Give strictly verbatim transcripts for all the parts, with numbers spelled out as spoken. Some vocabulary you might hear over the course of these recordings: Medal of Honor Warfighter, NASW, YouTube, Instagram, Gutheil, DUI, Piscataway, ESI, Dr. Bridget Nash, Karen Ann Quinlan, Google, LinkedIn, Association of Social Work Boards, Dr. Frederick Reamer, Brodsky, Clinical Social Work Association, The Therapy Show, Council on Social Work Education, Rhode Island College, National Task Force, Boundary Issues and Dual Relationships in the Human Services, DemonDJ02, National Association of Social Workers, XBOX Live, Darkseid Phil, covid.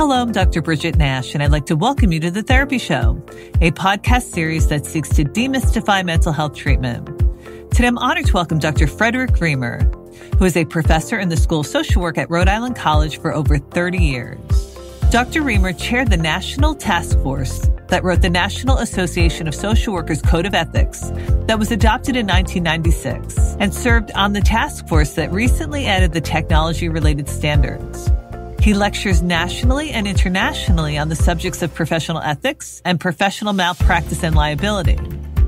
Hello, I'm Doctor Bridget Nash, and I'd like to welcome you to The Therapy Show, a podcast series that seeks to demystify mental health treatment. Today, I'm honored to welcome Doctor Frederick Reamer, who is a professor in the School of Social Work at Rhode Island College for over thirty years. Doctor Reamer chaired the National Task Force that wrote the National Association of Social Workers Code of Ethics that was adopted in nineteen ninety-six and served on the task force that recently added the technology-related standards. He lectures nationally and internationally on the subjects of professional ethics and professional malpractice and liability.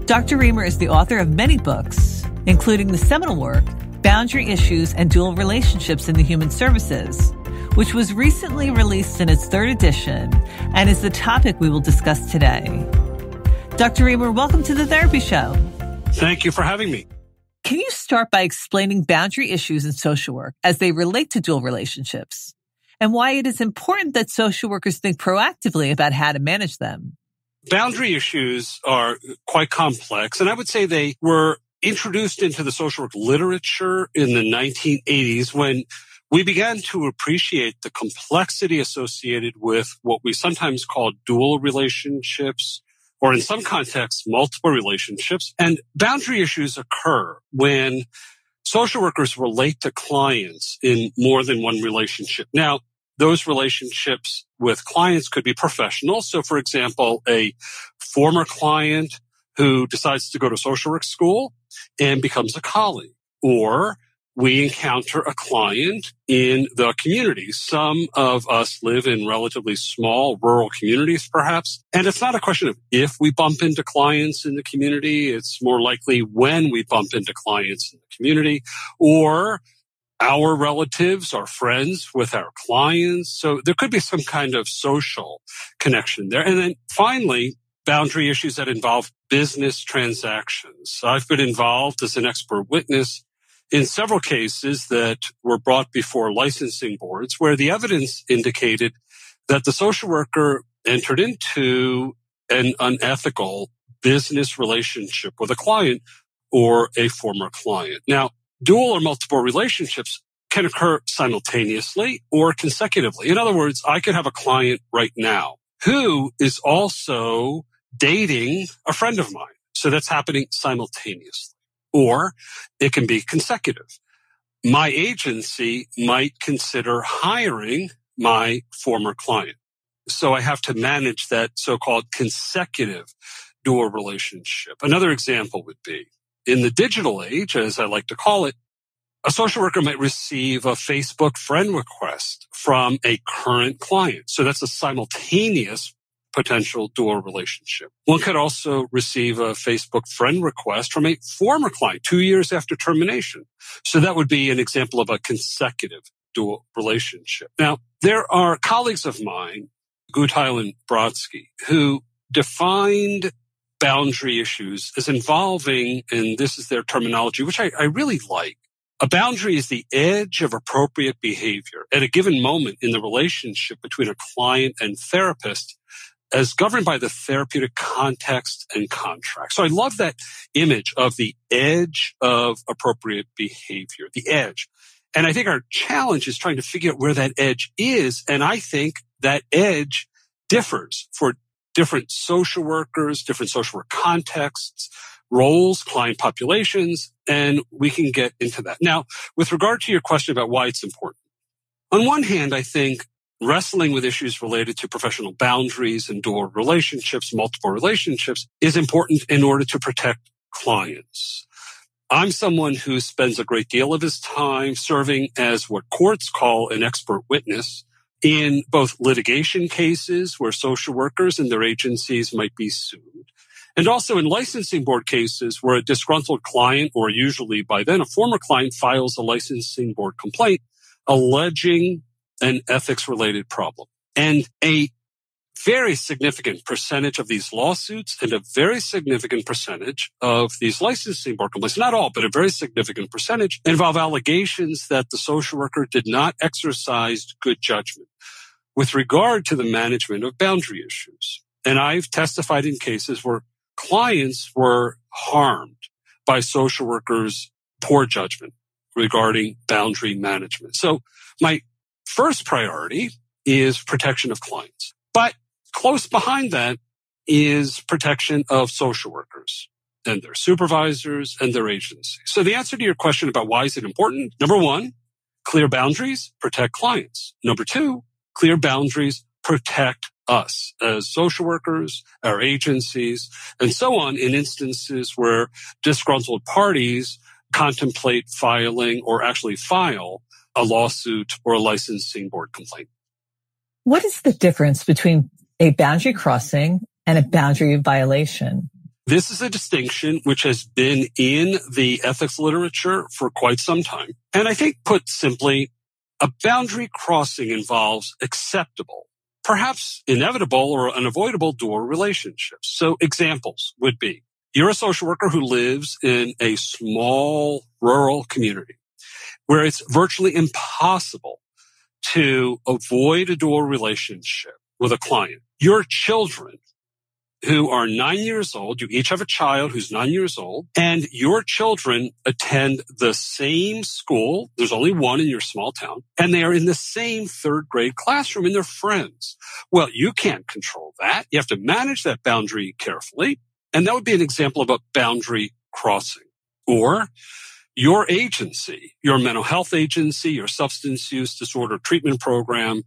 Doctor Reamer is the author of many books, including the seminal work, Boundary Issues and Dual Relationships in the Human Services, which was recently released in its third edition and is the topic we will discuss today. Doctor Reamer, welcome to The Therapy Show. Thank you for having me. Can you start by explaining boundary issues in social work as they relate to dual relationships, and why it is important that social workers think proactively about how to manage them? Boundary issues are quite complex, and I would say they were introduced into the social work literature in the nineteen eighties when we began to appreciate the complexity associated with what we sometimes call dual relationships, or in some contexts, multiple relationships. And boundary issues occur when social workers relate to clients in more than one relationship. Now, those relationships with clients could be professional. So, for example, a former client who decides to go to social work school and becomes a colleague. Or we encounter a client in the community. Some of us live in relatively small rural communities, perhaps. And it's not a question of if we bump into clients in the community. It's more likely when we bump into clients in the community. Or our relatives, our friends with our clients. So there could be some kind of social connection there. And then finally, boundary issues that involve business transactions. I've been involved as an expert witness in several cases that were brought before licensing boards where the evidence indicated that the social worker entered into an unethical business relationship with a client or a former client. Now, dual or multiple relationships can occur simultaneously or consecutively. In other words, I could have a client right now who is also dating a friend of mine. So that's happening simultaneously. Or it can be consecutive. My agency might consider hiring my former client. So I have to manage that so-called consecutive dual relationship. Another example would be, in the digital age, as I like to call it, a social worker might receive a Facebook friend request from a current client. So that's a simultaneous potential dual relationship. One could also receive a Facebook friend request from a former client two years after termination. So that would be an example of a consecutive dual relationship. Now, there are colleagues of mine, Gutheil and Brodsky, who defined boundary issues as involving, and this is their terminology, which I, I really like, a boundary is the edge of appropriate behavior at a given moment in the relationship between a client and therapist as governed by the therapeutic context and contract. So I love that image of the edge of appropriate behavior, the edge. And I think our challenge is trying to figure out where that edge is. And I think that edge differs for different social workers, different social work contexts, roles, client populations, and we can get into that. Now, with regard to your question about why it's important, on one hand, I think wrestling with issues related to professional boundaries and dual relationships, multiple relationships, is important in order to protect clients. I'm someone who spends a great deal of his time serving as what courts call an expert witness in both litigation cases where social workers and their agencies might be sued, and also in licensing board cases where a disgruntled client, or usually by then a former client, files a licensing board complaint alleging an ethics-related problem. And a very significant percentage of these lawsuits and a very significant percentage of these licensing board complaints, not all, but a very significant percentage, involve allegations that the social worker did not exercise good judgment with regard to the management of boundary issues. And I've testified in cases where clients were harmed by social workers' poor judgment regarding boundary management. So my first priority is protection of clients. But close behind that is protection of social workers and their supervisors and their agencies. So the answer to your question about why is it important? Number one, clear boundaries protect clients. Number two, clear boundaries protect us as social workers, our agencies, and so on in instances where disgruntled parties contemplate filing or actually file a lawsuit or a licensing board complaint. What is the difference between a boundary crossing and a boundary violation? This is a distinction which has been in the ethics literature for quite some time. And I think put simply, a boundary crossing involves acceptable, perhaps inevitable or unavoidable dual relationships. So examples would be, you're a social worker who lives in a small rural community where it's virtually impossible to avoid a dual relationship with a client. Your children who are nine years old, you each have a child who's nine years old, and your children attend the same school. There's only one in your small town, and they are in the same third grade classroom and they're friends. Well, you can't control that. You have to manage that boundary carefully. And that would be an example of a boundary crossing. Or your agency, your mental health agency, your substance use disorder treatment program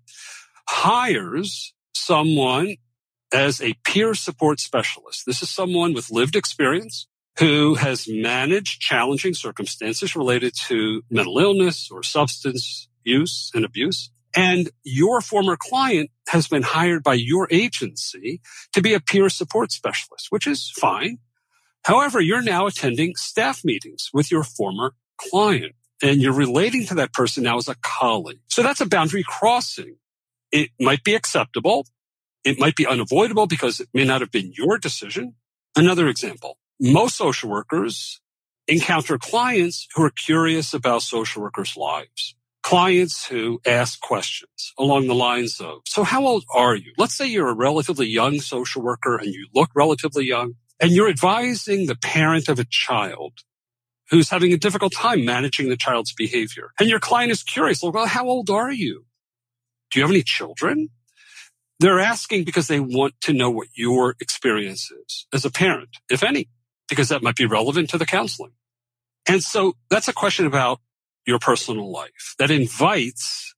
hires someone as a peer support specialist. This is someone with lived experience who has managed challenging circumstances related to mental illness or substance use and abuse. And your former client has been hired by your agency to be a peer support specialist, which is fine. However, you're now attending staff meetings with your former client, and you're relating to that person now as a colleague. So that's a boundary crossing. It might be acceptable. It might be unavoidable because it may not have been your decision. Another example, most social workers encounter clients who are curious about social workers' lives. Clients who ask questions along the lines of, so how old are you? Let's say you're a relatively young social worker and you look relatively young, and you're advising the parent of a child who's having a difficult time managing the child's behavior. And your client is curious, well, how old are you? Do you have any children? They're asking because they want to know what your experience is as a parent, if any, because that might be relevant to the counseling. And so that's a question about your personal life that invites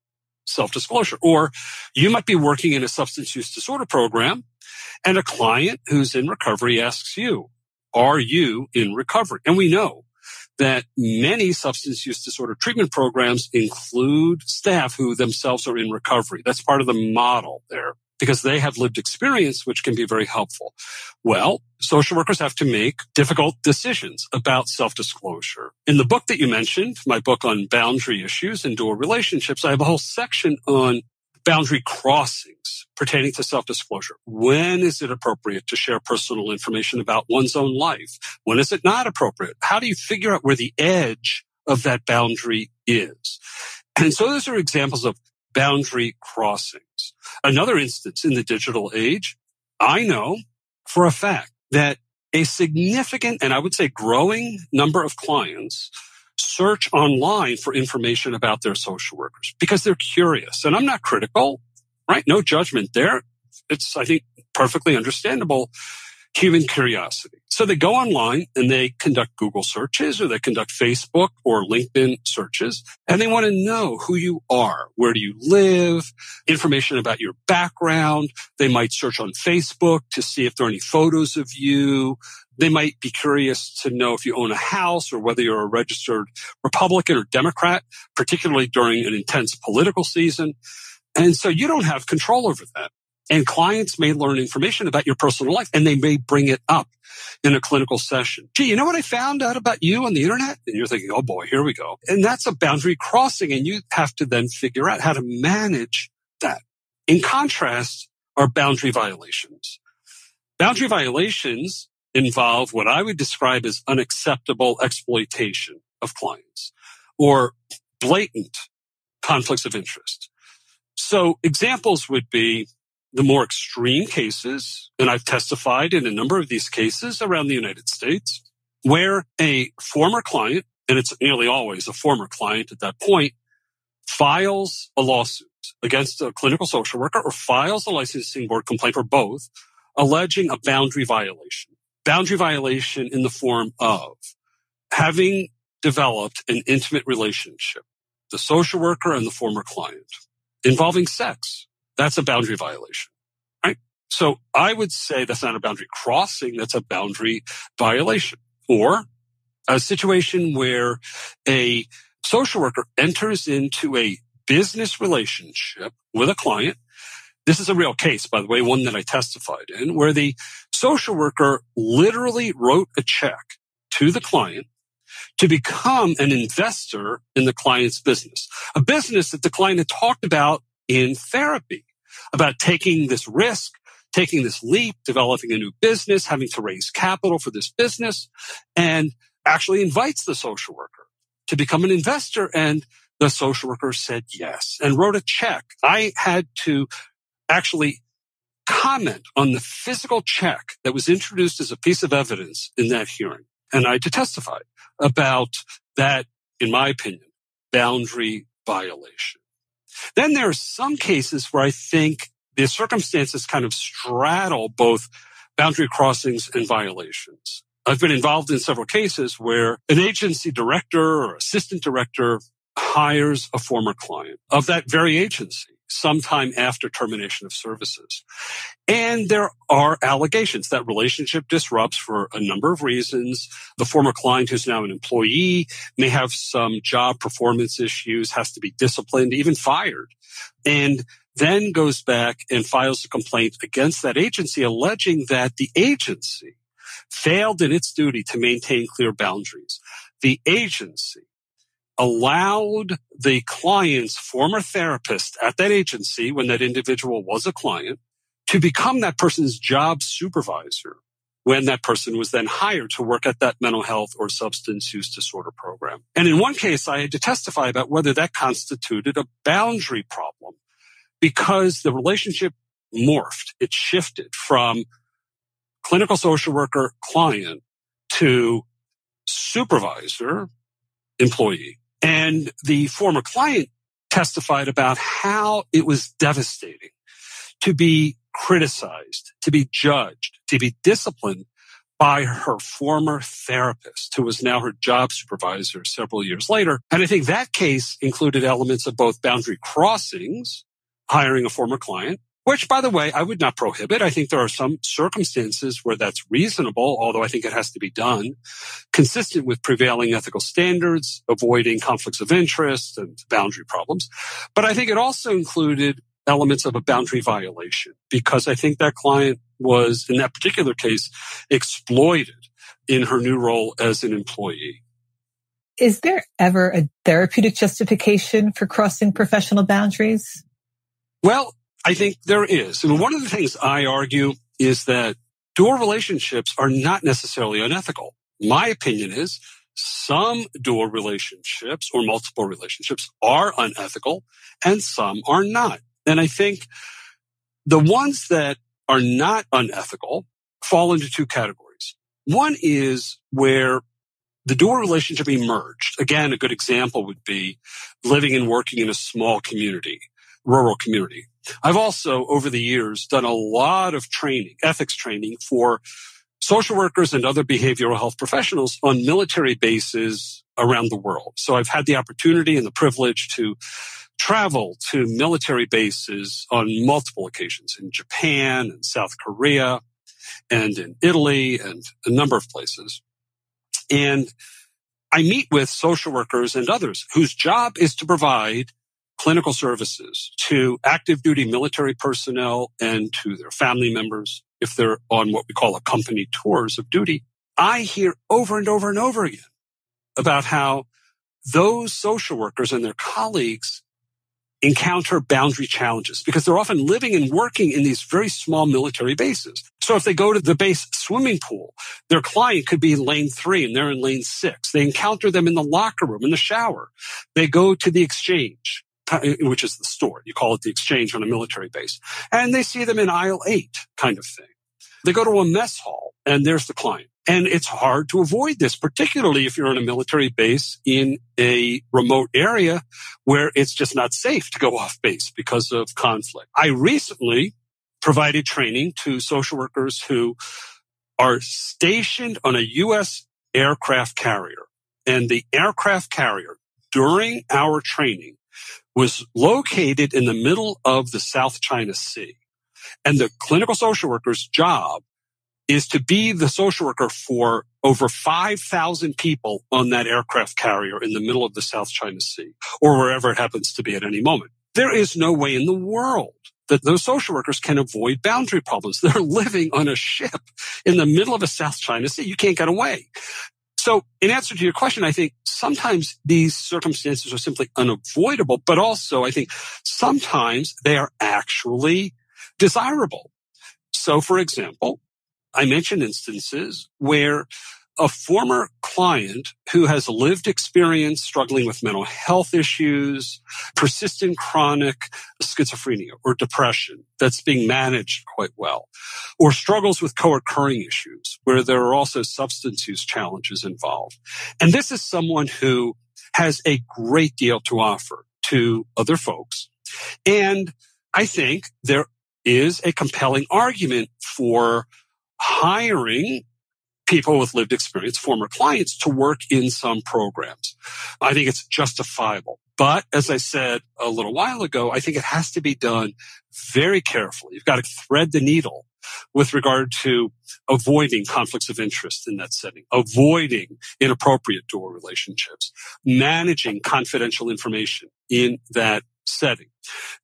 self-disclosure. Or you might be working in a substance use disorder program and a client who's in recovery asks you, are you in recovery? And we know that many substance use disorder treatment programs include staff who themselves are in recovery. That's part of the model there, because they have lived experience, which can be very helpful. Well, social workers have to make difficult decisions about self-disclosure. In the book that you mentioned, my book on boundary issues and dual relationships, I have a whole section on boundary crossings pertaining to self-disclosure. When is it appropriate to share personal information about one's own life? When is it not appropriate? How do you figure out where the edge of that boundary is? And so those are examples of boundary crossings. Another instance in the digital age, I know for a fact that a significant, and I would say growing number of clients search online for information about their social workers because they're curious. And I'm not critical, right? No judgment there. It's, I think, perfectly understandable human curiosity. So they go online and they conduct Google searches or they conduct Facebook or LinkedIn searches, and they want to know who you are. Where do you live? Information about your background. They might search on Facebook to see if there are any photos of you. They might be curious to know if you own a house or whether you're a registered Republican or Democrat, particularly during an intense political season. And so you don't have control over that. And clients may learn information about your personal life, and they may bring it up in a clinical session. Gee, you know what I found out about you on the internet? And you're thinking, oh boy, here we go. And that's a boundary crossing, and you have to then figure out how to manage that. In contrast are boundary violations. Boundary violations involve what I would describe as unacceptable exploitation of clients or blatant conflicts of interest. So examples would be the more extreme cases, and I've testified in a number of these cases around the United States, where a former client, and it's nearly always a former client at that point, files a lawsuit against a clinical social worker or files a licensing board complaint or both, alleging a boundary violation. Boundary violation in the form of having developed an intimate relationship, the social worker and the former client, involving sex. That's a boundary violation, right? So I would say that's not a boundary crossing, that's a boundary violation. Or a situation where a social worker enters into a business relationship with a client. This is a real case, by the way, one that I testified in, where the social worker literally wrote a check to the client to become an investor in the client's business, a business that the client had talked about in therapy, about taking this risk, taking this leap, developing a new business, having to raise capital for this business, and actually invites the social worker to become an investor. And the social worker said yes and wrote a check. I had to actually comment on the physical check that was introduced as a piece of evidence in that hearing. And I had to testify about that, in my opinion, boundary violation. Then there are some cases where I think the circumstances kind of straddle both boundary crossings and violations. I've been involved in several cases where an agency director or assistant director hires a former client of that very agency sometime after termination of services. And there are allegations that relationship disrupts for a number of reasons. The former client, who's now an employee, may have some job performance issues, has to be disciplined, even fired, and then goes back and files a complaint against that agency alleging that the agency failed in its duty to maintain clear boundaries. The agency allowed the client's former therapist at that agency, when that individual was a client, to become that person's job supervisor when that person was then hired to work at that mental health or substance use disorder program. And in one case, I had to testify about whether that constituted a boundary problem because the relationship morphed. It shifted from clinical social worker client to supervisor employee. And the former client testified about how it was devastating to be criticized, to be judged, to be disciplined by her former therapist, who was now her job supervisor several years later. And I think that case included elements of both boundary crossings, hiring a former client, which, by the way, I would not prohibit. I think there are some circumstances where that's reasonable, although I think it has to be done consistent with prevailing ethical standards, avoiding conflicts of interest and boundary problems. But I think it also included elements of a boundary violation because I think that client was, in that particular case, exploited in her new role as an employee. Is there ever a therapeutic justification for crossing professional boundaries? Well, I think there is. And one of the things I argue is that dual relationships are not necessarily unethical. My opinion is some dual relationships or multiple relationships are unethical and some are not. And I think the ones that are not unethical fall into two categories. One is where the dual relationship emerged. Again, a good example would be living and working in a small community, rural community. I've also, over the years, done a lot of training, ethics training for social workers and other behavioral health professionals on military bases around the world. So I've had the opportunity and the privilege to travel to military bases on multiple occasions in Japan and South Korea and in Italy and a number of places. And I meet with social workers and others whose job is to provide clinical services to active duty military personnel and to their family members if they're on what we call accompanied tours of duty. I hear over and over and over again about how those social workers and their colleagues encounter boundary challenges because they're often living and working in these very small military bases. So if they go to the base swimming pool, their client could be in lane three and they're in lane six. They encounter them in the locker room, in the shower. They go to the exchange, which is the store. You call it the exchange on a military base. And they see them in aisle eight kind of thing. They go to a mess hall and there's the client. And it's hard to avoid this, particularly if you're on a military base in a remote area where it's just not safe to go off base because of conflict. I recently provided training to social workers who are stationed on a U S aircraft carrier. And the aircraft carrier, during our training, was located in the middle of the South China Sea. And the clinical social worker's job is to be the social worker for over five thousand people on that aircraft carrier in the middle of the South China Sea, or wherever it happens to be at any moment. There is no way in the world that those social workers can avoid boundary problems. They're living on a ship in the middle of a South China Sea. You can't get away. So in answer to your question, I think sometimes these circumstances are simply unavoidable, but also I think sometimes they are actually desirable. So for example, I mentioned instances where a former client who has lived experience struggling with mental health issues, persistent chronic schizophrenia or depression that's being managed quite well, or struggles with co-occurring issues where there are also substance use challenges involved. And this is someone who has a great deal to offer to other folks. And I think there is a compelling argument for hiring people with lived experience, former clients, to work in some programs. I think it's justifiable. But as I said a little while ago, I think it has to be done very carefully. You've got to thread the needle with regard to avoiding conflicts of interest in that setting, avoiding inappropriate dual relationships, managing confidential information in that setting.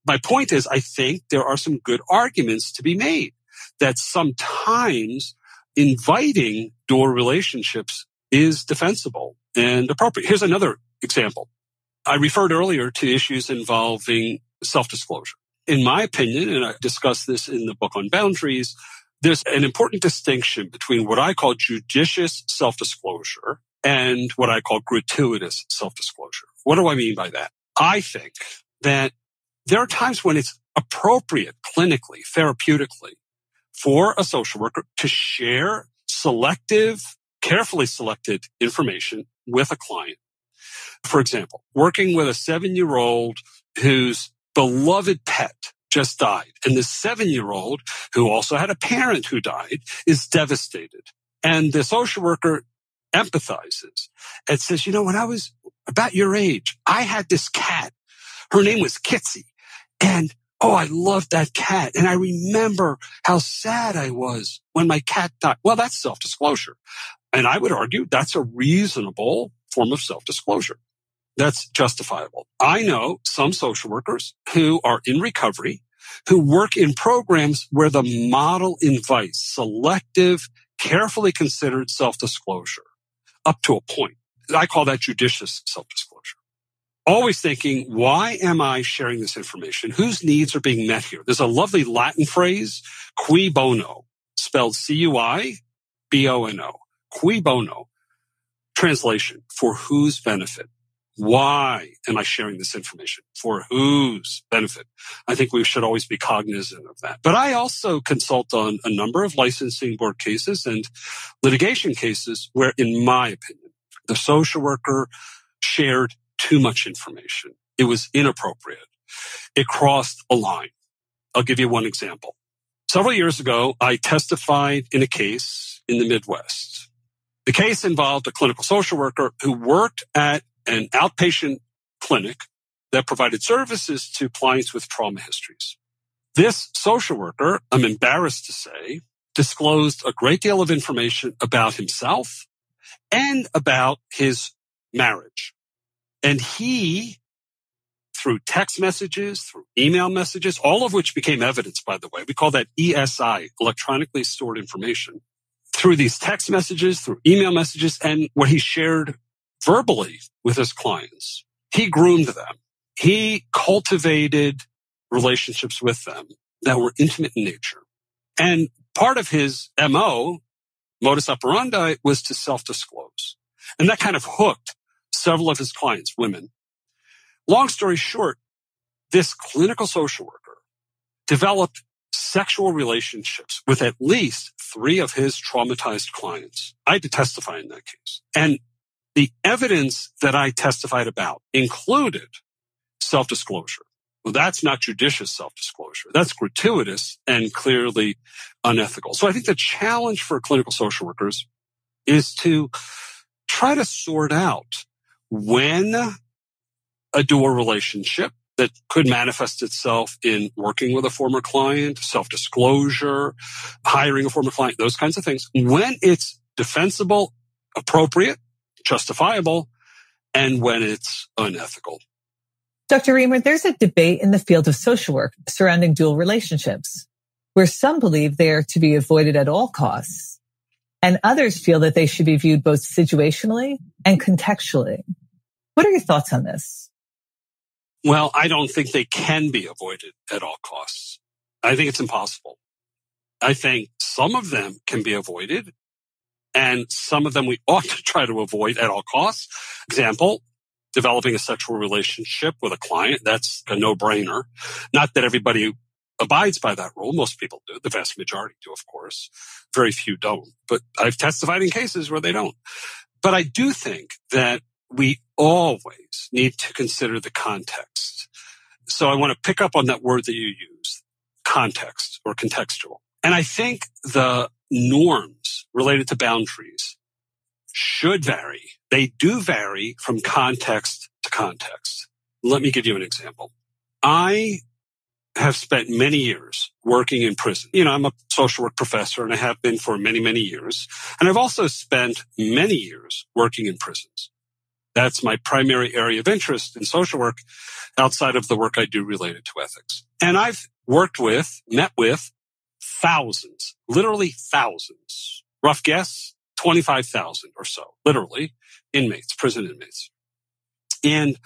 My point is, I think there are some good arguments to be made that sometimes inviting dual relationships is defensible and appropriate. Here's another example. I referred earlier to issues involving self-disclosure. In my opinion, and I discuss this in the book on boundaries, there's an important distinction between what I call judicious self-disclosure and what I call gratuitous self-disclosure. What do I mean by that? I think that there are times when it's appropriate clinically, therapeutically, for a social worker to share selective, carefully selected information with a client. For example, working with a seven-year-old whose beloved pet just died. And the seven-year-old, who also had a parent who died, is devastated. And the social worker empathizes and says, you know, when I was about your age, I had this cat. Her name was Kitsy. And oh, I loved that cat. And I remember how sad I was when my cat died. Well, that's self-disclosure. And I would argue that's a reasonable form of self-disclosure. That's justifiable. I know some social workers who are in recovery, who work in programs where the model invites selective, carefully considered self-disclosure up to a point. I call that judicious self-disclosure. Always thinking, why am I sharing this information? Whose needs are being met here? There's a lovely Latin phrase, cui bono, spelled C U I B O N O. Cui bono. Translation, for whose benefit? Why am I sharing this information? For whose benefit? I think we should always be cognizant of that. But I also consult on a number of licensing board cases and litigation cases where, in my opinion, the social worker shared too much information. It was inappropriate. It crossed a line. I'll give you one example. Several years ago, I testified in a case in the Midwest. The case involved a clinical social worker who worked at an outpatient clinic that provided services to clients with trauma histories. This social worker, I'm embarrassed to say, disclosed a great deal of information about himself and about his marriage. And he, through text messages, through email messages, all of which became evidence, by the way, we call that E S I, electronically stored information, through these text messages, through email messages, and what he shared verbally with his clients, he groomed them. He cultivated relationships with them that were intimate in nature. And part of his M O, modus operandi, was to self-disclose. And that kind of hooked several of his clients, women. Long story short, this clinical social worker developed sexual relationships with at least three of his traumatized clients. I had to testify in that case. And the evidence that I testified about included self-disclosure. Well, that's not judicious self-disclosure. That's gratuitous and clearly unethical. So I think the challenge for clinical social workers is to try to sort out when a dual relationship that could manifest itself in working with a former client, self-disclosure, hiring a former client, those kinds of things, when it's defensible, appropriate, justifiable, and when it's unethical. Doctor Reamer, there's a debate in the field of social work surrounding dual relationships, where some believe they are to be avoided at all costs, and others feel that they should be viewed both situationally and contextually. What are your thoughts on this? Well, I don't think they can be avoided at all costs. I think it's impossible. I think some of them can be avoided, and some of them we ought to try to avoid at all costs. Example, developing a sexual relationship with a client, that's a no-brainer. Not that everybody abides by that rule. Most people do. The vast majority do, of course. Very few don't. But I've testified in cases where they don't. But I do think that we always need to consider the context. So I want to pick up on that word that you used, context or contextual. And I think the norms related to boundaries should vary. They do vary from context to context. Let me give you an example. I have spent many years working in prison. You know, I'm a social work professor, and I have been for many, many years. And I've also spent many years working in prisons. That's my primary area of interest in social work outside of the work I do related to ethics. And I've worked with, met with thousands, literally thousands, rough guess, twenty-five thousand or so, literally, inmates, prison inmates. And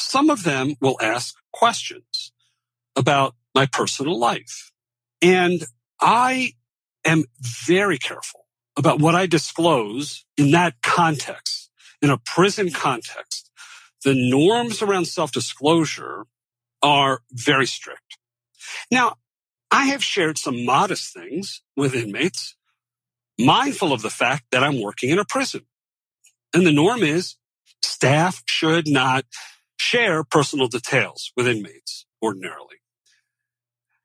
some of them will ask questions about my personal life. And I am very careful about what I disclose in that context. In a prison context, the norms around self-disclosure are very strict. Now, I have shared some modest things with inmates, mindful of the fact that I'm working in a prison. And the norm is staff should not share personal details with inmates ordinarily.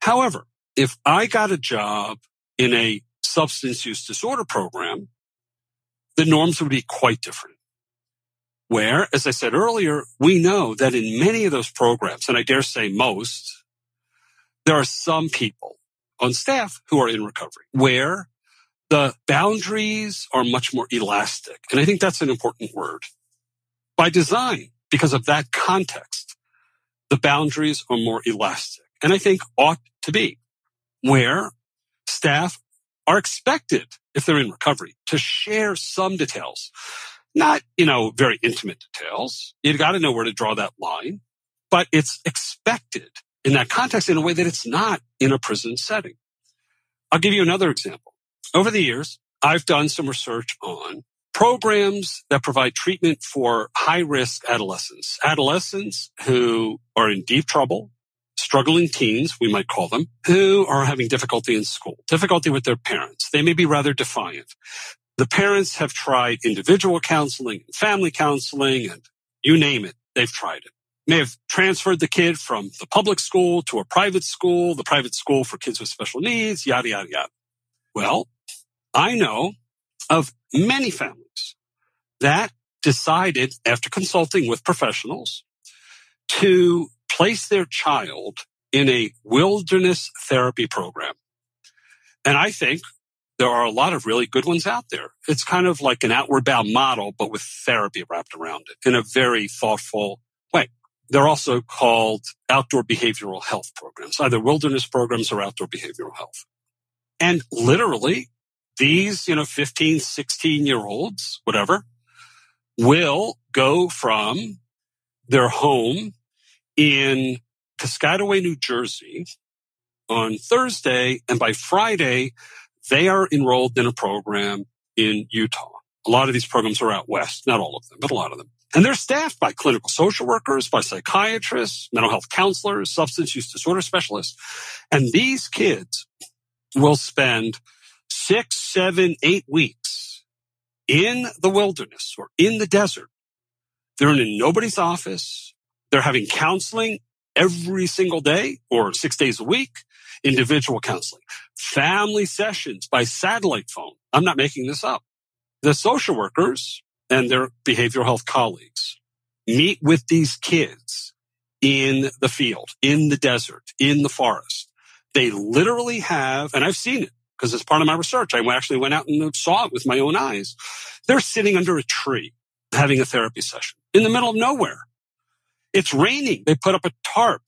However, if I got a job in a substance use disorder program, the norms would be quite different. Where, as I said earlier, we know that in many of those programs, and I dare say most, there are some people on staff who are in recovery, where the boundaries are much more elastic. And I think that's an important word. By design, because of that context, the boundaries are more elastic, and I think ought to be, where staff are expected, if they're in recovery, to share some details. Not, you know, very intimate details. You got to know where to draw that line, but it's expected in that context in a way that it's not in a prison setting. I'll give you another example. Over the years, I've done some research on programs that provide treatment for high-risk adolescents, adolescents who are in deep trouble, struggling teens, we might call them, who are having difficulty in school, difficulty with their parents. They may be rather defiant. The parents have tried individual counseling, family counseling, and you name it, they've tried it. May have transferred the kid from the public school to a private school, the private school for kids with special needs, yada, yada, yada. Well, I know of many families that decided, after consulting with professionals, to place their child in a wilderness therapy program. And I think there are a lot of really good ones out there. It's kind of like an outward bound model, but with therapy wrapped around it in a very thoughtful way. They're also called outdoor behavioral health programs, either wilderness programs or outdoor behavioral health. And literally, these, you know, fifteen, sixteen-year-olds, whatever, will go from their home in Piscataway, New Jersey on Thursday, and by Friday, they are enrolled in a program in Utah. A lot of these programs are out west, not all of them, but a lot of them. And they're staffed by clinical social workers, by psychiatrists, mental health counselors, substance use disorder specialists. And these kids will spend six, seven, eight weeks in the wilderness or in the desert. They're in nobody's office. They're having counseling every single day or six days a week, individual counseling, family sessions by satellite phone. I'm not making this up. The social workers and their behavioral health colleagues meet with these kids in the field, in the desert, in the forest. They literally have, and I've seen it because it's part of my research. I actually went out and saw it with my own eyes. They're sitting under a tree having a therapy session in the middle of nowhere. It's raining. They put up a tarp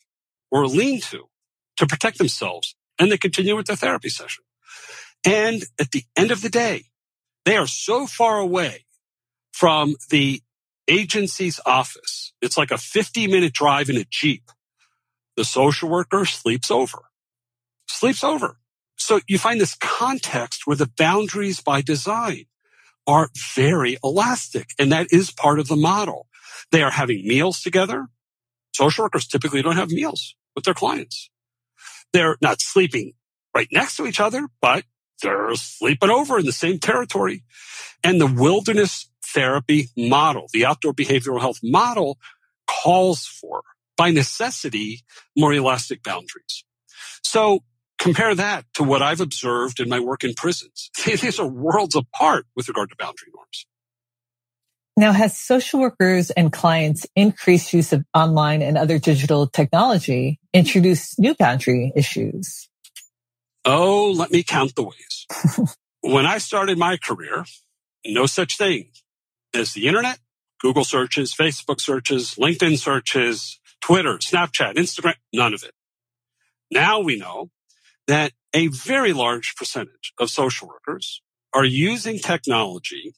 or a lean-to to protect themselves, and they continue with their therapy session. And at the end of the day, they are so far away from the agency's office. It's like a fifty-minute drive in a Jeep. The social worker sleeps over. Sleeps over. So you find this context where the boundaries by design are very elastic, and that is part of the model. They are having meals together. Social workers typically don't have meals with their clients. They're not sleeping right next to each other, but they're sleeping over in the same territory. And the wilderness therapy model, the outdoor behavioral health model, calls for, by necessity, more elastic boundaries. So compare that to what I've observed in my work in prisons. These are worlds apart with regard to boundary norms. Now, has social workers and clients' increased use of online and other digital technology introduced new boundary issues? Oh, let me count the ways. When I started my career, no such thing as the internet, Google searches, Facebook searches, LinkedIn searches, Twitter, Snapchat, Instagram, none of it. Now we know that a very large percentage of social workers are using technology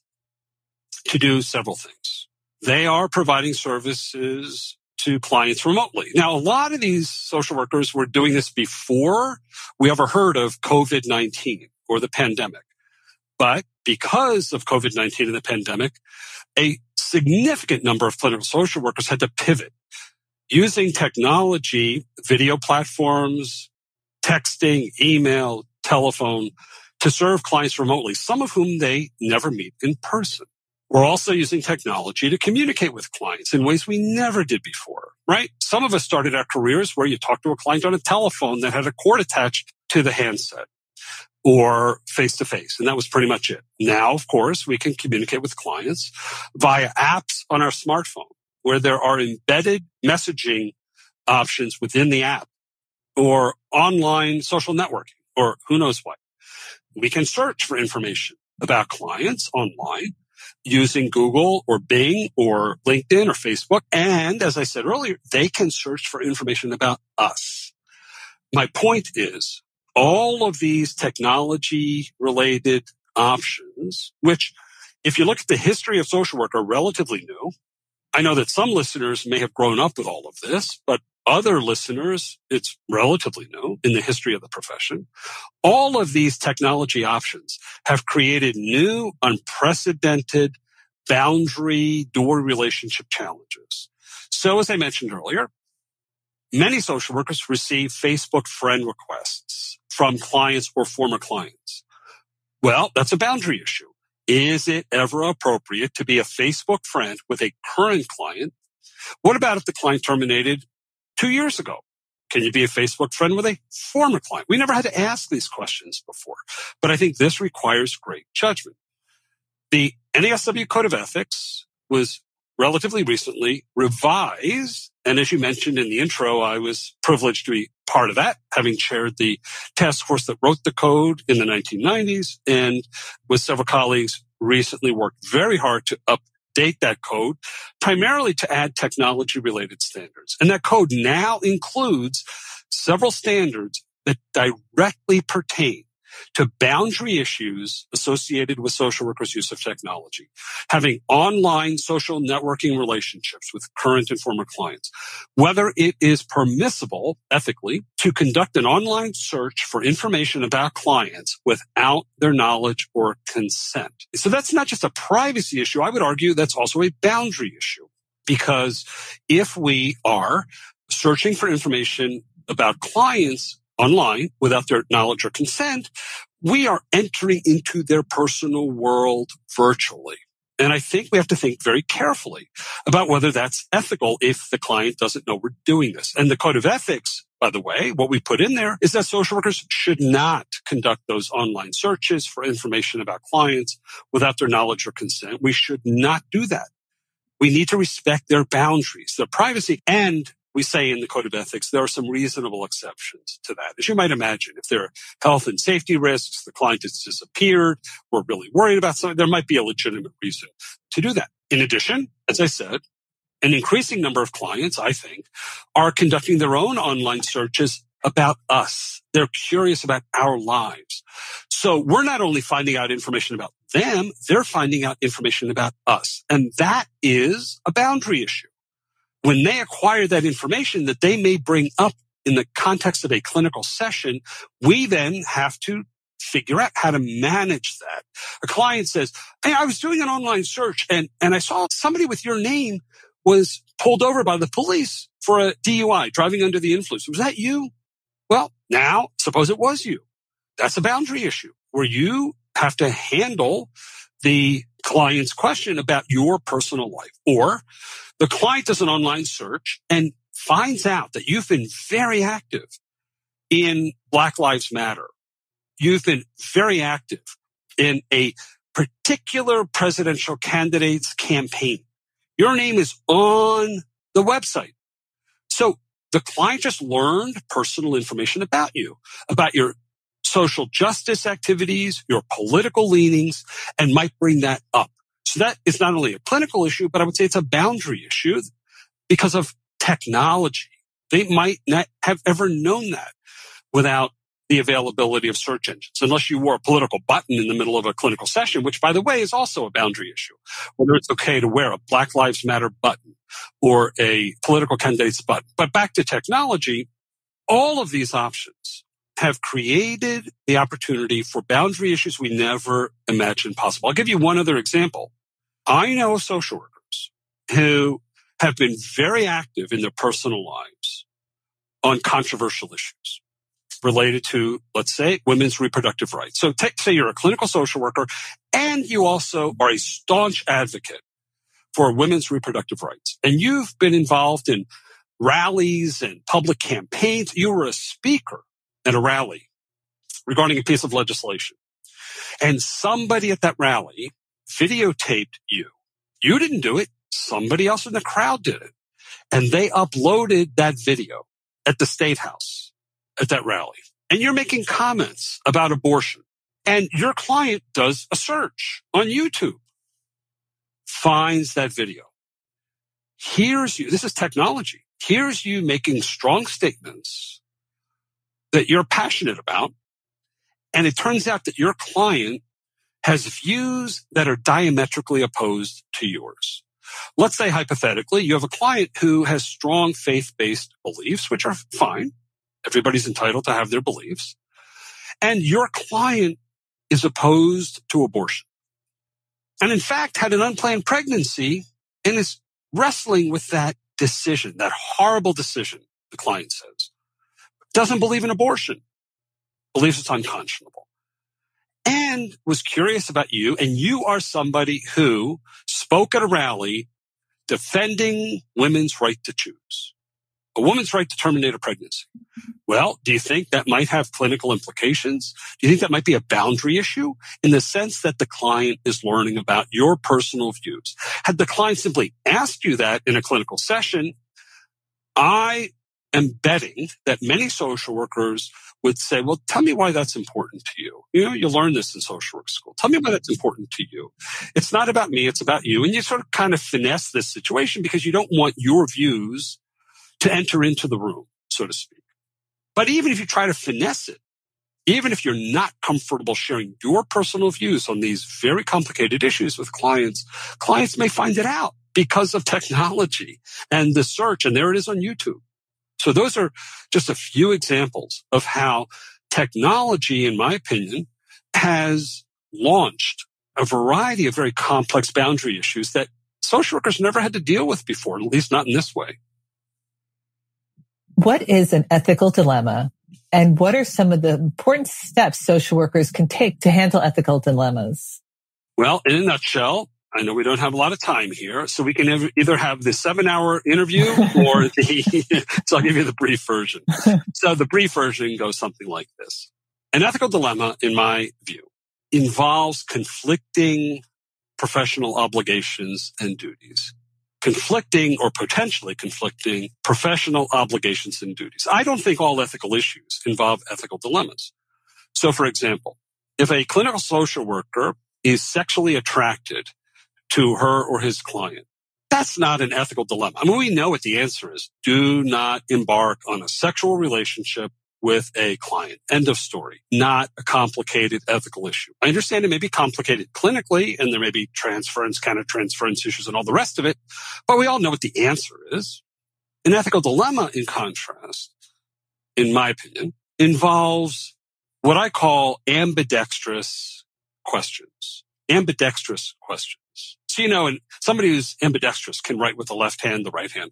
to do several things. They are providing services to clients remotely. Now, a lot of these social workers were doing this before we ever heard of covid nineteen or the pandemic. But because of covid nineteen and the pandemic, a significant number of clinical social workers had to pivot using technology, video platforms, texting, email, telephone, to serve clients remotely, some of whom they never meet in person. We're also using technology to communicate with clients in ways we never did before, right? Some of us started our careers where you talked to a client on a telephone that had a cord attached to the handset or face-to-face, and that was pretty much it. Now, of course, we can communicate with clients via apps on our smartphone where there are embedded messaging options within the app or online social networking or who knows what. We can search for information about clients online using Google or Bing or LinkedIn or Facebook. And as I said earlier, they can search for information about us. My point is, all of these technology-related options, which if you look at the history of social work, are relatively new. I know that some listeners may have grown up with all of this, but other listeners, it's relatively new in the history of the profession. All of these technology options have created new, unprecedented boundary dual relationship challenges. So as I mentioned earlier, many social workers receive Facebook friend requests from clients or former clients. Well, that's a boundary issue. Is it ever appropriate to be a Facebook friend with a current client? What about if the client terminated two years ago? Can you be a Facebook friend with a former client? We never had to ask these questions before, but I think this requires great judgment. The N A S W Code of Ethics was relatively recently revised. And as you mentioned in the intro, I was privileged to be part of that, having chaired the task force that wrote the code in the nineteen nineties, and with several colleagues recently worked very hard to up date that code, primarily to add technology-related standards. And that code now includes several standards that directly pertain to boundary issues associated with social workers' use of technology, having online social networking relationships with current and former clients, whether it is permissible ethically to conduct an online search for information about clients without their knowledge or consent. So that's not just a privacy issue. I would argue that's also a boundary issue. Because if we are searching for information about clients online without their knowledge or consent, we are entering into their personal world virtually. And I think we have to think very carefully about whether that's ethical if the client doesn't know we're doing this. And the code of ethics, by the way, what we put in there is that social workers should not conduct those online searches for information about clients without their knowledge or consent. We should not do that. We need to respect their boundaries, their privacy, and we say in the code of ethics, there are some reasonable exceptions to that. As you might imagine, if there are health and safety risks, the client has disappeared, we're really worried about something, there might be a legitimate reason to do that. In addition, as I said, an increasing number of clients, I think, are conducting their own online searches about us. They're curious about our lives. So we're not only finding out information about them, they're finding out information about us. And that is a boundary issue. When they acquire that information that they may bring up in the context of a clinical session, we then have to figure out how to manage that. A client says, hey, I was doing an online search and, and I saw somebody with your name was pulled over by the police for a D U I, driving under the influence. Was that you? Well, now, suppose it was you. That's a boundary issue where you have to handle the client's question about your personal life. Or the client does an online search and finds out that you've been very active in Black Lives Matter. You've been very active in a particular presidential candidate's campaign. Your name is on the website. So the client just learned personal information about you, about your social justice activities, your political leanings, and might bring that up. So that is not only a clinical issue, but I would say it's a boundary issue because of technology. They might not have ever known that without the availability of search engines, unless you wore a political button in the middle of a clinical session, which, by the way, is also a boundary issue. Whether it's okay to wear a Black Lives Matter button or a political candidate's button. But back to technology, all of these options have created the opportunity for boundary issues we never imagined possible. I'll give you one other example. I know social workers who have been very active in their personal lives on controversial issues related to, let's say, women's reproductive rights. So take, say you're a clinical social worker and you also are a staunch advocate for women's reproductive rights. And you've been involved in rallies and public campaigns. You were a speaker at a rally regarding a piece of legislation. And somebody at that rally videotaped you. You didn't do it. Somebody else in the crowd did it. And they uploaded that video at the State House at that rally. And you're making comments about abortion. And your client does a search on YouTube, finds that video. Here's you. This is technology. Here's you making strong statements that you're passionate about, and it turns out that your client has views that are diametrically opposed to yours. Let's say, hypothetically, you have a client who has strong faith-based beliefs, which are fine. Everybody's entitled to have their beliefs. And your client is opposed to abortion. And in fact, had an unplanned pregnancy and is wrestling with that decision, that horrible decision, the client says. Doesn't believe in abortion, believes it's unconscionable, and was curious about you. And you are somebody who spoke at a rally defending women's right to choose, a woman's right to terminate a pregnancy. Well, do you think that might have clinical implications? Do you think that might be a boundary issue in the sense that the client is learning about your personal views? Had the client simply asked you that in a clinical session, I I'm betting that many social workers would say, well, tell me why that's important to you. You know, you learn this in social work school. Tell me why that's important to you. It's not about me. It's about you. And you sort of kind of finesse this situation because you don't want your views to enter into the room, so to speak. But even if you try to finesse it, even if you're not comfortable sharing your personal views on these very complicated issues with clients, clients may find it out because of technology and the search. And there it is on YouTube. So those are just a few examples of how technology, in my opinion, has launched a variety of very complex boundary issues that social workers never had to deal with before, at least not in this way. What is an ethical dilemma, and what are some of the important steps social workers can take to handle ethical dilemmas? Well, in a nutshell, I know we don't have a lot of time here, so we can have, either have the seven-hour interview or the... so I'll give you the brief version. So the brief version goes something like this. An ethical dilemma, in my view, involves conflicting professional obligations and duties. Conflicting or potentially conflicting professional obligations and duties. I don't think all ethical issues involve ethical dilemmas. So, for example, if a clinical social worker is sexually attracted to her or his client, that's not an ethical dilemma. I mean, we know what the answer is. Do not embark on a sexual relationship with a client. End of story. Not a complicated ethical issue. I understand it may be complicated clinically, and there may be transference, kind of transference issues and all the rest of it, but we all know what the answer is. An ethical dilemma, in contrast, in my opinion, involves what I call ambidextrous questions. Ambidextrous questions. So, you know, and somebody who's ambidextrous can write with the left hand, the right hand.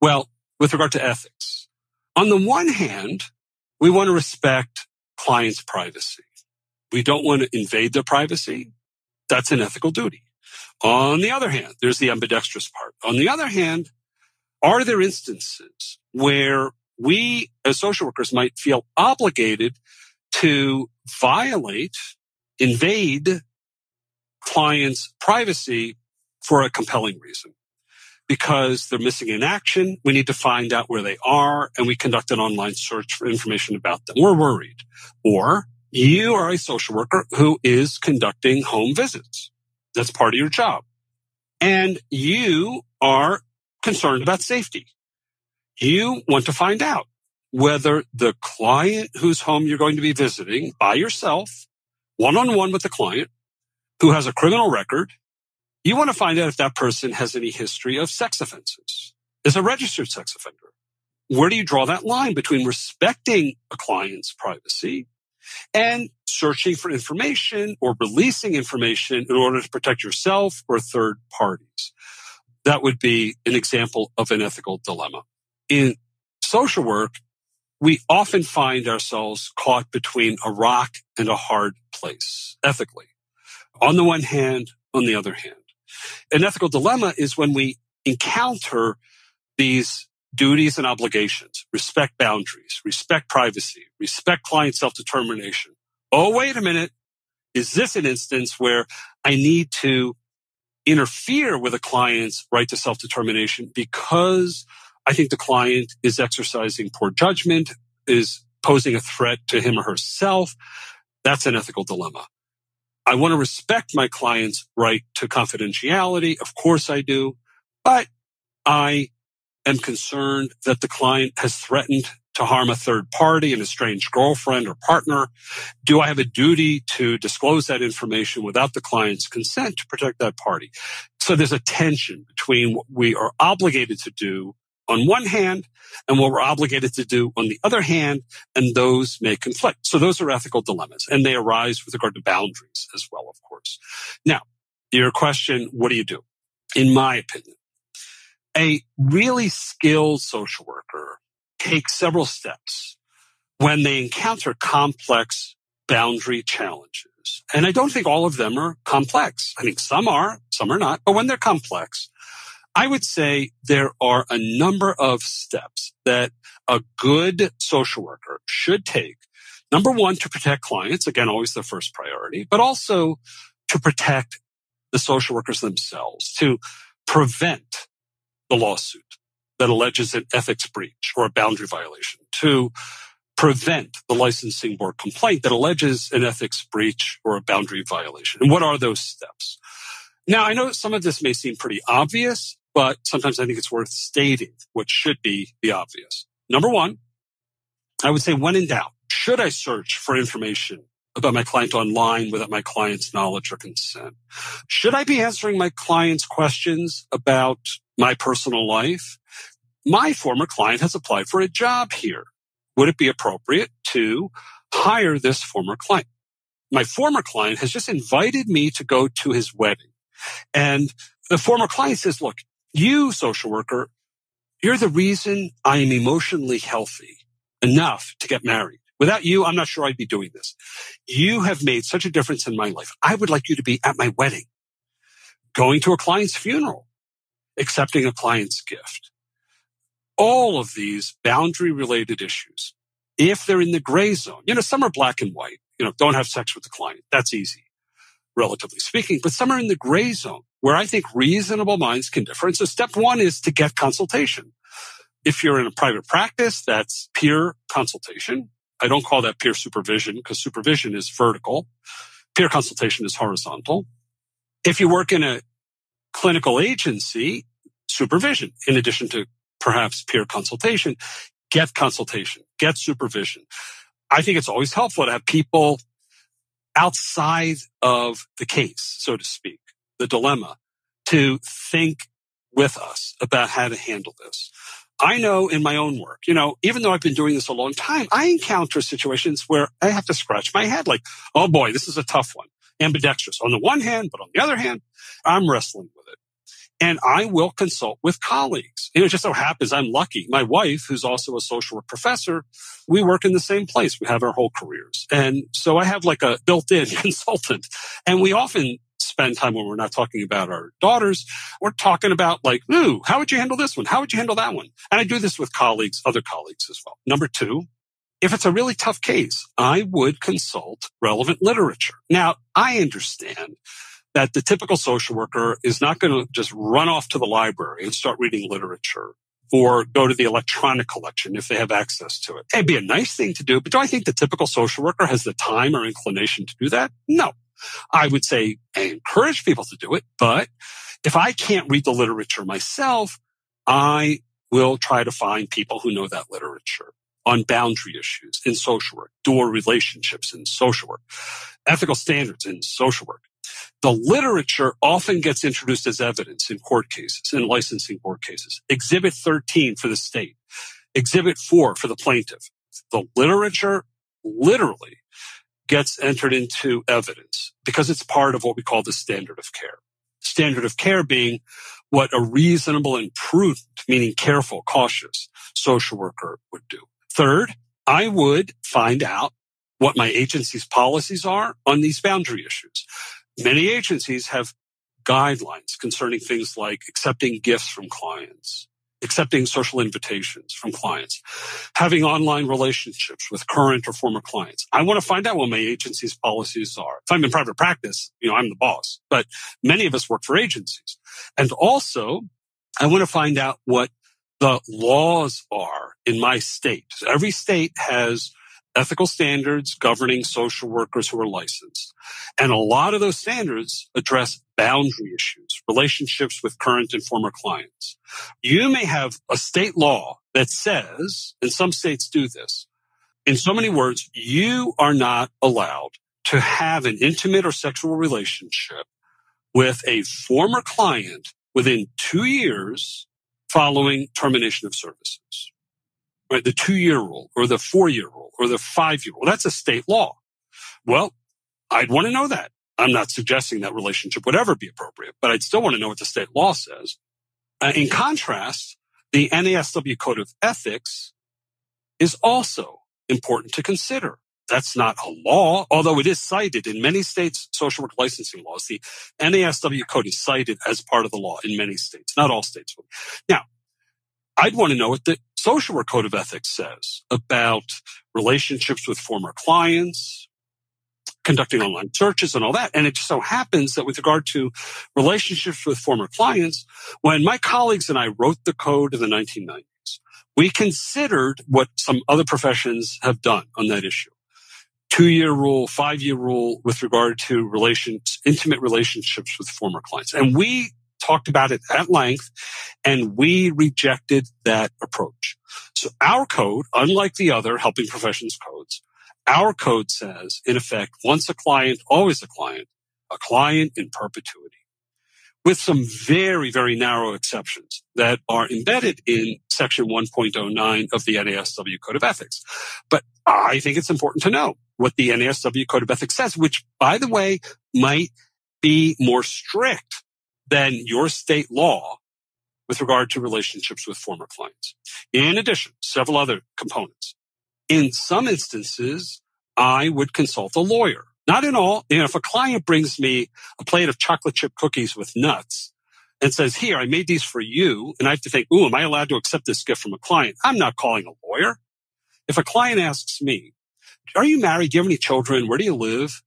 Well, with regard to ethics, on the one hand, we want to respect clients' privacy. We don't want to invade their privacy. That's an ethical duty. On the other hand, there's the ambidextrous part. On the other hand, are there instances where we as social workers might feel obligated to violate, invade clients' privacy for a compelling reason? Because they're missing in action, we need to find out where they are, and we conduct an online search for information about them. We're worried. Or you are a social worker who is conducting home visits. That's part of your job. And you are concerned about safety. You want to find out whether the client whose home you're going to be visiting by yourself, one-on-one with the client, who has a criminal record, you want to find out if that person has any history of sex offenses, is a registered sex offender. Where do you draw that line between respecting a client's privacy and searching for information or releasing information in order to protect yourself or third parties? That would be an example of an ethical dilemma. In social work, we often find ourselves caught between a rock and a hard place, ethically. On the one hand, on the other hand. An ethical dilemma is when we encounter these duties and obligations, respect boundaries, respect privacy, respect client self-determination. Oh, wait a minute. Is this an instance where I need to interfere with a client's right to self-determination because I think the client is exercising poor judgment, is posing a threat to him or herself? That's an ethical dilemma. I want to respect my client's right to confidentiality. Of course I do. But I am concerned that the client has threatened to harm a third party, an estranged girlfriend or partner. Do I have a duty to disclose that information without the client's consent to protect that party? So there's a tension between what we are obligated to do on one hand and what we're obligated to do on the other hand, and those may conflict. So those are ethical dilemmas, and they arise with regard to boundaries as well, of course. Now, your question, what do you do? In my opinion, a really skilled social worker takes several steps when they encounter complex boundary challenges. And I don't think all of them are complex. I think some are, some are not. But when they're complex, I would say there are a number of steps that a good social worker should take. Number one, to protect clients, again, always the first priority, but also to protect the social workers themselves, to prevent the lawsuit that alleges an ethics breach or a boundary violation, to prevent the licensing board complaint that alleges an ethics breach or a boundary violation. And what are those steps? Now, I know some of this may seem pretty obvious, but sometimes I think it's worth stating what should be the obvious. Number one, I would say when in doubt, should I search for information about my client online without my client's knowledge or consent? Should I be answering my client's questions about my personal life? My former client has applied for a job here. Would it be appropriate to hire this former client? My former client has just invited me to go to his wedding. And The former client says, look, you social worker, you're the reason I am emotionally healthy enough to get married. Without you, I'm not sure I'd be doing this. You have made such a difference in my life. I would like you to be at my wedding, going to a client's funeral, accepting a client's gift. All of these boundary-related issues, if they're in the gray zone, you know, some are black and white. You know, don't have sex with the client. That's easy, relatively speaking. But some are in the gray zone where I think reasonable minds can differ. And so step one is to get consultation. If you're in a private practice, that's peer consultation. I don't call that peer supervision because supervision is vertical. Peer consultation is horizontal. If you work in a clinical agency, supervision, in addition to perhaps peer consultation, get consultation, get supervision. I think it's always helpful to have people outside of the case, so to speak, the dilemma, to think with us about how to handle this. I know in my own work, you know, even though I've been doing this a long time, I encounter situations where I have to scratch my head like, oh boy, this is a tough one. Ambidextrous on the one hand, but on the other hand, I'm wrestling with it. And I will consult with colleagues. You know, it just so happens I'm lucky. My wife, who's also a social work professor, we work in the same place. We have our whole careers. And so I have like a built-in consultant. And we often spend time when we're not talking about our daughters. We're talking about like, ooh, how would you handle this one? How would you handle that one? And I do this with colleagues, other colleagues as well. Number two, if it's a really tough case, I would consult relevant literature. Now, I understand that the typical social worker is not going to just run off to the library and start reading literature or go to the electronic collection if they have access to it. It'd be a nice thing to do, but do I think the typical social worker has the time or inclination to do that? No. I would say I encourage people to do it, but if I can't read the literature myself, I will try to find people who know that literature on boundary issues in social work, dual relationships in social work, ethical standards in social work. The literature often gets introduced as evidence in court cases, in licensing board cases. Exhibit thirteen for the state, Exhibit four for the plaintiff. The literature literally gets entered into evidence because it's part of what we call the standard of care. Standard of care being what a reasonable and prudent, meaning careful, cautious social worker would do. Third, I would find out what my agency's policies are on these boundary issues. Many agencies have guidelines concerning things like accepting gifts from clients, accepting social invitations from clients, having online relationships with current or former clients. I want to find out what my agency's policies are. If I'm in private practice, you know, I'm the boss, but many of us work for agencies. And also, I want to find out what the laws are in my state. So every state has ethical standards governing social workers who are licensed. And a lot of those standards address boundary issues, relationships with current and former clients. You may have a state law that says, and some states do this, in so many words, you are not allowed to have an intimate or sexual relationship with a former client within two years following termination of services. Right, the two-year rule or the four-year rule or the five-year rule. That's a state law. Well, I'd want to know that. I'm not suggesting that relationship would ever be appropriate, but I'd still want to know what the state law says. Uh, in contrast, the N A S W Code of Ethics is also important to consider. That's not a law, although it is cited in many states' social work licensing laws. The N A S W Code is cited as part of the law in many states, not all states. Now, I'd want to know what the Social Work Code of Ethics says about relationships with former clients, conducting online searches and all that. And it just so happens that with regard to relationships with former clients, when my colleagues and I wrote the code in the nineteen nineties, we considered what some other professions have done on that issue. Two-year rule, five-year rule with regard to relations, intimate relationships with former clients. And we talked about it at length, and we rejected that approach. So our code, unlike the other helping professions codes, our code says, in effect, once a client, always a client, a client in perpetuity, with some very, very narrow exceptions that are embedded in Section one point oh nine of the N A S W Code of Ethics. But I think it's important to know what the N A S W Code of Ethics says, which, by the way, might be more strict than your state law with regard to relationships with former clients. In addition, several other components. In some instances, I would consult a lawyer. Not in all. You know, if a client brings me a plate of chocolate chip cookies with nuts and says, here, I made these for you, and I have to think, ooh, am I allowed to accept this gift from a client? I'm not calling a lawyer. If a client asks me, are you married? Do you have any children? Where do you live?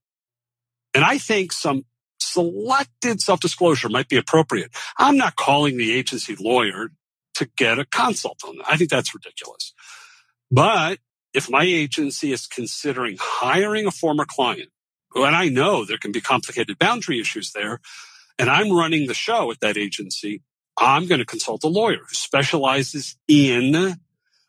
And I think some selected self-disclosure might be appropriate, I'm not calling the agency lawyer to get a consult on that. I think that's ridiculous. But if my agency is considering hiring a former client, and I know there can be complicated boundary issues there, and I'm running the show at that agency, I'm going to consult a lawyer who specializes in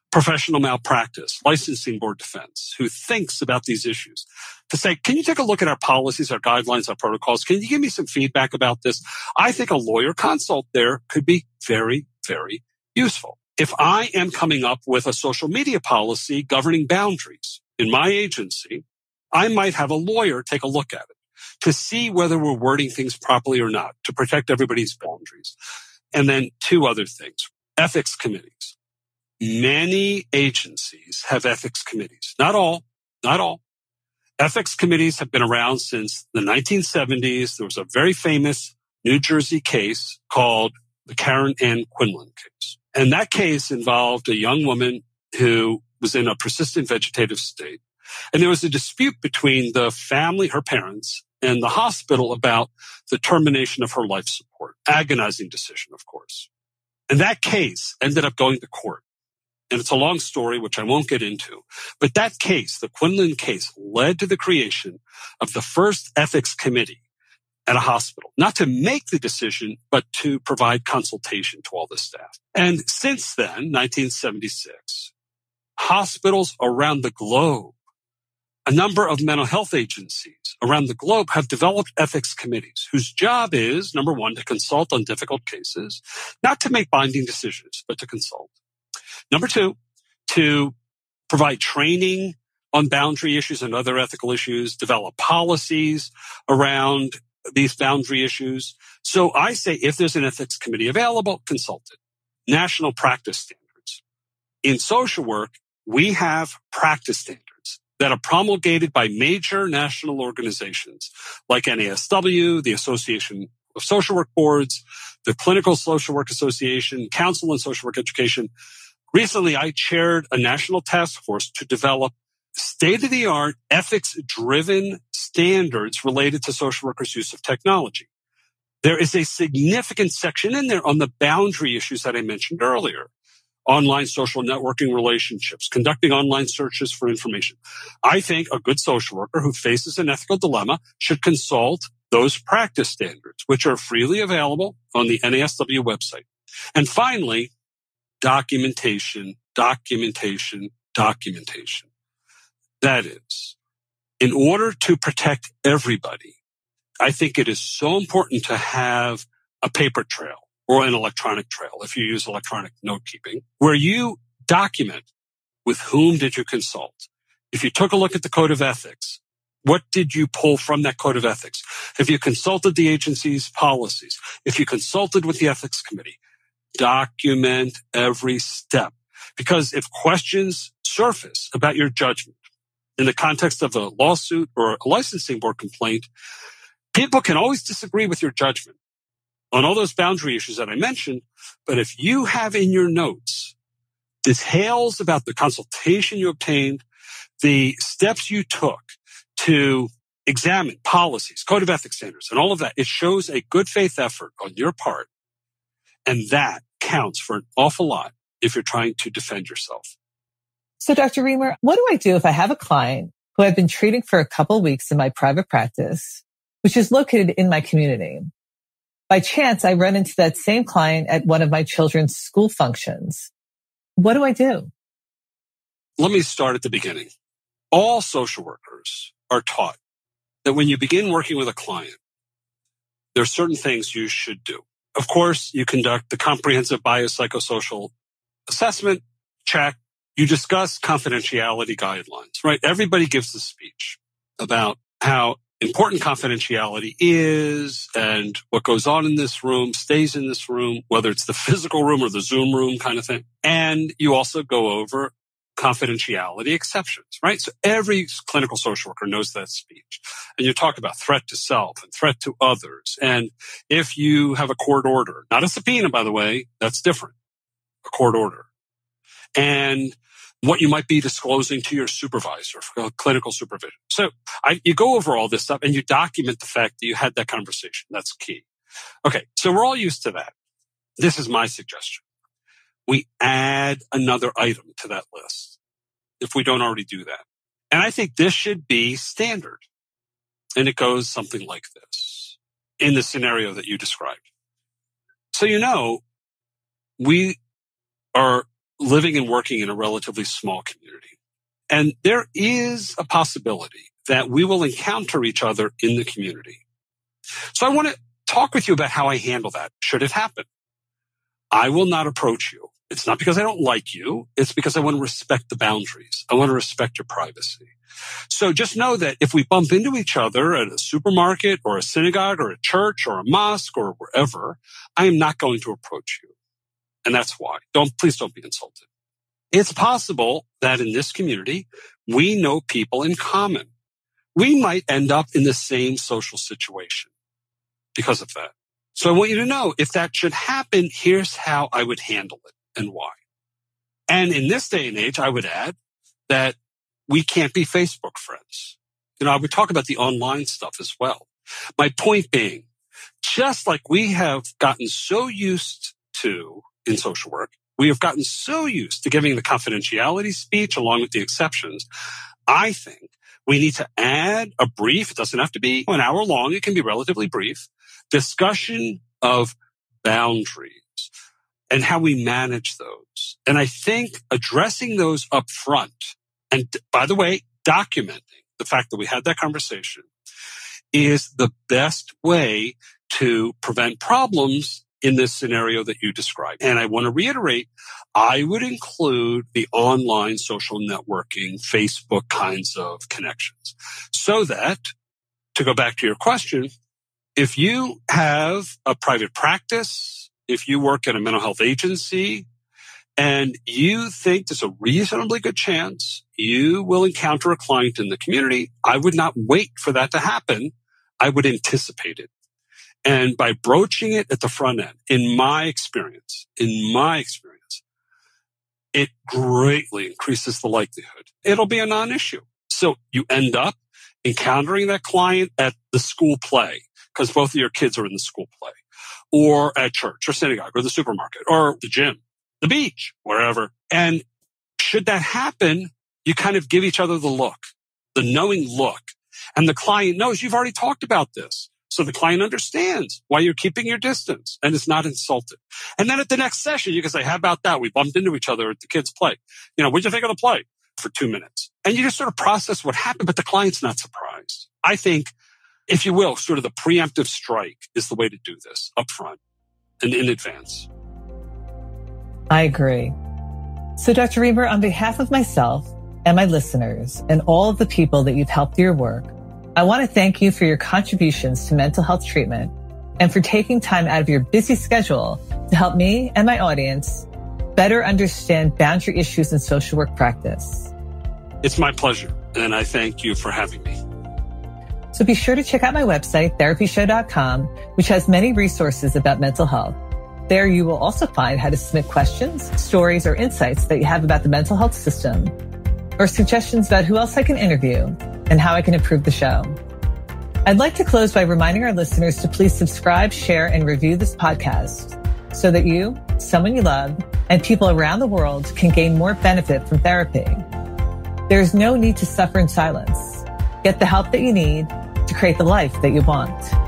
professional malpractice, licensing board defense, who thinks about these issues, to say, can you take a look at our policies, our guidelines, our protocols? Can you give me some feedback about this? I think a lawyer consult there could be very, very useful. If I am coming up with a social media policy governing boundaries in my agency, I might have a lawyer take a look at it to see whether we're wording things properly or not, to protect everybody's boundaries. And then two other things, ethics committees. Many agencies have ethics committees. Not all, not all. Ethics committees have been around since the nineteen seventies. There was a very famous New Jersey case called the Karen Ann Quinlan case. And that case involved a young woman who was in a persistent vegetative state. And there was a dispute between the family, her parents, and the hospital about the termination of her life support. Agonizing decision, of course. And that case ended up going to court. And it's a long story, which I won't get into. But that case, the Quinlan case, led to the creation of the first ethics committee at a hospital. Not to make the decision, but to provide consultation to all the staff. And since then, nineteen seventy-six, hospitals around the globe, a number of mental health agencies around the globe have developed ethics committees whose job is, number one, to consult on difficult cases, not to make binding decisions, but to consult. Number two, to provide training on boundary issues and other ethical issues, develop policies around these boundary issues. So I say if there's an ethics committee available, consult it. National practice standards. In social work, we have practice standards that are promulgated by major national organizations like N A S W, the Association of Social Work Boards, the Clinical Social Work Association, Council on Social Work Education. Recently, I chaired a national task force to develop state-of-the-art, ethics-driven standards related to social workers' use of technology. There is a significant section in there on the boundary issues that I mentioned earlier. Online social networking relationships, conducting online searches for information. I think a good social worker who faces an ethical dilemma should consult those practice standards, which are freely available on the N A S W website. And finally, documentation, documentation, documentation. That is, in order to protect everybody, I think it is so important to have a paper trail or an electronic trail, if you use electronic note keeping, where you document with whom did you consult. If you took a look at the code of ethics, what did you pull from that code of ethics? If you consulted the agency's policies, if you consulted with the ethics committee, document every step. Because if questions surface about your judgment in the context of a lawsuit or a licensing board complaint, people can always disagree with your judgment on all those boundary issues that I mentioned. But if you have in your notes details about the consultation you obtained, the steps you took to examine policies, code of ethics standards, and all of that, it shows a good faith effort on your part. And that counts for an awful lot if you're trying to defend yourself. So, Doctor Reamer, what do I do if I have a client who I've been treating for a couple of weeks in my private practice, which is located in my community? By chance, I run into that same client at one of my children's school functions. What do I do? Let me start at the beginning. All social workers are taught that when you begin working with a client, there are certain things you should do. Of course, you conduct the comprehensive biopsychosocial assessment, check. You discuss confidentiality guidelines, right? Everybody gives a speech about how important confidentiality is and what goes on in this room stays in this room, whether it's the physical room or the Zoom room kind of thing. And you also go over confidentiality exceptions, right? So every clinical social worker knows that speech. And you talk about threat to self and threat to others. And if you have a court order, not a subpoena, by the way, that's different, a court order. And what you might be disclosing to your supervisor for clinical supervision. So I, you go over all this stuff and you document the fact that you had that conversation. That's key. Okay, so we're all used to that. This is my suggestion. We add another item to that list if we don't already do that. And I think this should be standard. And it goes something like this in the scenario that you described. So, you know, we are living and working in a relatively small community. And there is a possibility that we will encounter each other in the community. So I want to talk with you about how I handle that, should it happen. I will not approach you. It's not because I don't like you. It's because I want to respect the boundaries. I want to respect your privacy. So just know that if we bump into each other at a supermarket or a synagogue or a church or a mosque or wherever, I am not going to approach you. And that's why. Don't, please don't be insulted. It's possible that in this community, we know people in common. We might end up in the same social situation because of that. So I want you to know, if that should happen, here's how I would handle it. And why? And in this day and age, I would add that we can't be Facebook friends. You know, I would talk about the online stuff as well. My point being, just like we have gotten so used to in social work, we have gotten so used to giving the confidentiality speech along with the exceptions. I think we need to add a brief, it doesn't have to be an hour long, it can be relatively brief, discussion of boundaries and how we manage those. And I think addressing those up front, and by the way, documenting the fact that we had that conversation, is the best way to prevent problems in this scenario that you described. And I want to reiterate, I would include the online social networking, Facebook kinds of connections. So that, to go back to your question, if you have a private practice, if you work at a mental health agency and you think there's a reasonably good chance you will encounter a client in the community, I would not wait for that to happen. I would anticipate it. And by broaching it at the front end, in my experience, in my experience, it greatly increases the likelihood. It'll be a non-issue. So you end up encountering that client at the school play because both of your kids are in the school play, or at church or synagogue or the supermarket or the gym, the beach, wherever. And should that happen, you kind of give each other the look, the knowing look. And the client knows you've already talked about this. So the client understands why you're keeping your distance and is not insulted. And then at the next session, you can say, how about that? We bumped into each other at the kids' play. You know, what'd you think of the play? For two minutes. And you just sort of process what happened, but the client's not surprised. I think, if you will, sort of the preemptive strike is the way to do this up front and in advance. I agree. So, Doctor Reamer, on behalf of myself and my listeners and all of the people that you've helped your work, I want to thank you for your contributions to mental health treatment and for taking time out of your busy schedule to help me and my audience better understand boundary issues in social work practice. It's my pleasure, and I thank you for having me. So be sure to check out my website, therapy show dot com, which has many resources about mental health. There you will also find how to submit questions, stories, or insights that you have about the mental health system, or suggestions about who else I can interview and how I can improve the show. I'd like to close by reminding our listeners to please subscribe, share, and review this podcast so that you, someone you love, and people around the world can gain more benefit from therapy. There's no need to suffer in silence. Get the help that you need to create the life that you want.